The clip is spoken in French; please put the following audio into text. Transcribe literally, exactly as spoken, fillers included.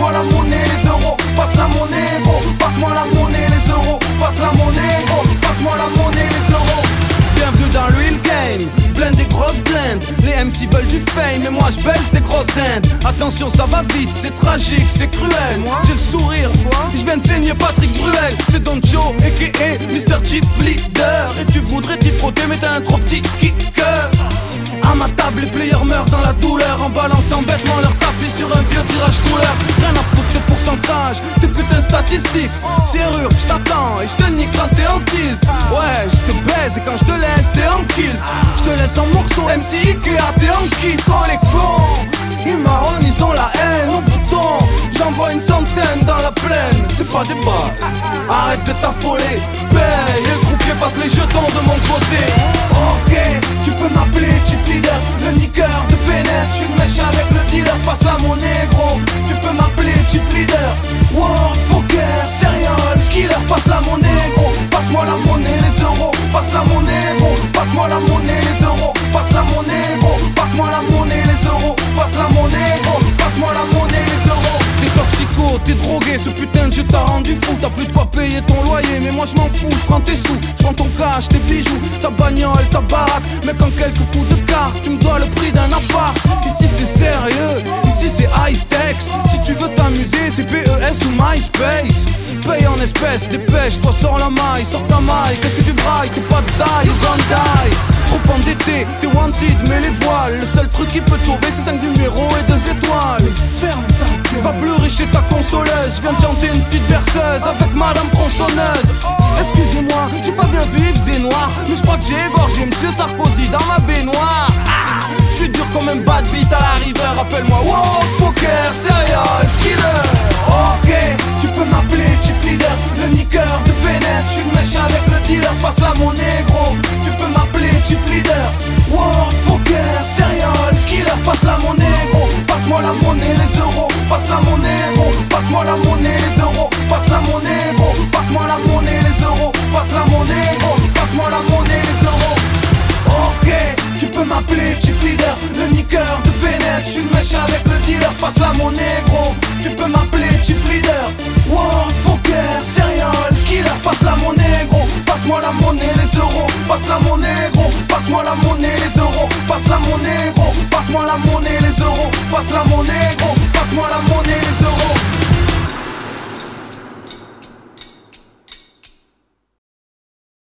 Passe-moi la monnaie, les euros, passe la monnaie, gros. Passe-moi la monnaie, les euros, passe la monnaie, gros. Passe-moi la monnaie, les euros. Bienvenue dans l'huile game, plein des grosses plaintes. Les M C veulent du fame, mais moi je baisse des grosses dindes. Attention, ça va vite, c'est tragique, c'est cruel. J'ai le sourire, je viens de saigner Patrick Bruel. C'est Don Choa, A K A Mister Chip Leader. Et tu voudrais t'y frotter, mais t'as un trop petit kicker. À ma table, les players meurent dans la douleur en balançant bêtement leur tapis sur un vieux tirage couleur. Rien à foutre tes pourcentages, tes putains statistiques. Serrure, j't'attends et j'te nique quand t'es en tilt. Ouais, j'te baise et quand j'te laisse, t'es en kilt. J'te laisse en morceaux, M C Ikea, t'es en kilt. Oh les cons, ils marronnent, ils ont la haine au bouton. J'envoie une centaine dans la plaine, c'est pas des balles. Arrête de t'affoler, paye. Les croupiers passent les jetons de mon côté. Ok, tu peux m'appeler Chip Leader, le niqueur de B E S. Je suis mèche avec le dealer, passe la monnaie gros. Tu peux m'appeler Chip Leader. World Poker, serial killer, passe la monnaie gros. Passe-moi la monnaie, les euros, passe la monnaie gros. Passe-moi la monnaie, les euros, passe la monnaie gros. Passe-moi la monnaie, les euros, passe la monnaie gros. Passe-moi la monnaie, les euros. T'es toxico, t'es drogué, ce putain de jeu t'a rendu fou. T'as plus de quoi payer ton loyer, mais moi je m'en fous. J'prends tes sous, j'prends ton cash, tes bijoux, ta bagnole, ta baraque. Mais quand quelques coups de carte, tu me dois le prix d'un appart. Ici c'est sérieux, ici c'est high stakes. Si tu veux t'amuser, c'est B E S ou Myspace. Paye en espèces, dépêche, toi sors la maille, sors ta maille. Qu'est-ce que tu brailles, t'es pas de taille, you're gonna die. Trop endetté, t'es wanted, mais les voiles. Le seul truc qui peut te sauver, c'est cinq numéros et deux étoiles. Ferme ta gueule, va pleurer chez ta consoleuse. Je viens de chanter une petite berceuse avec madame tronçonneuse. Excusez-moi, j'ai pas bien vu, il faisait noir. Mais je crois que j'ai égorgé monsieur Sarkozy dans ma baignoire. Ah, je suis dur comme un bad beat à la river. Rappelle-moi, wow, poker, serial killer. Ok, tu peux m'appeler Chip Leader, le niqueur de P N F. Je suis le mèche avec le dealer, passe la monnaie gros. Tu peux m'appeler Chip Leader. World Poker, serial killer, passe la monnaie gros. Passe-moi la monnaie, les euros, passe la monnaie gros. Passe-moi la monnaie, les euros, passe la monnaie gros. Passe-moi la monnaie, les euros, passe la monnaie gros. Passe-moi la monnaie, les euros. Ok, tu peux m'appeler Chip Leader, le niqueur de P N F. Je suis le mèche avec le dealer, passe la monnaie gros. Tu peux m'appeler Chip Leader. World Poker, serial killer, passe la monnaie gros. Passe-moi la monnaie, les euros, passe la monnaie gros. Passe-moi la monnaie, les euros, passe la monnaie gros. Passe-moi la monnaie, les euros, passe la monnaie gros. Passe-moi la monnaie, les euros.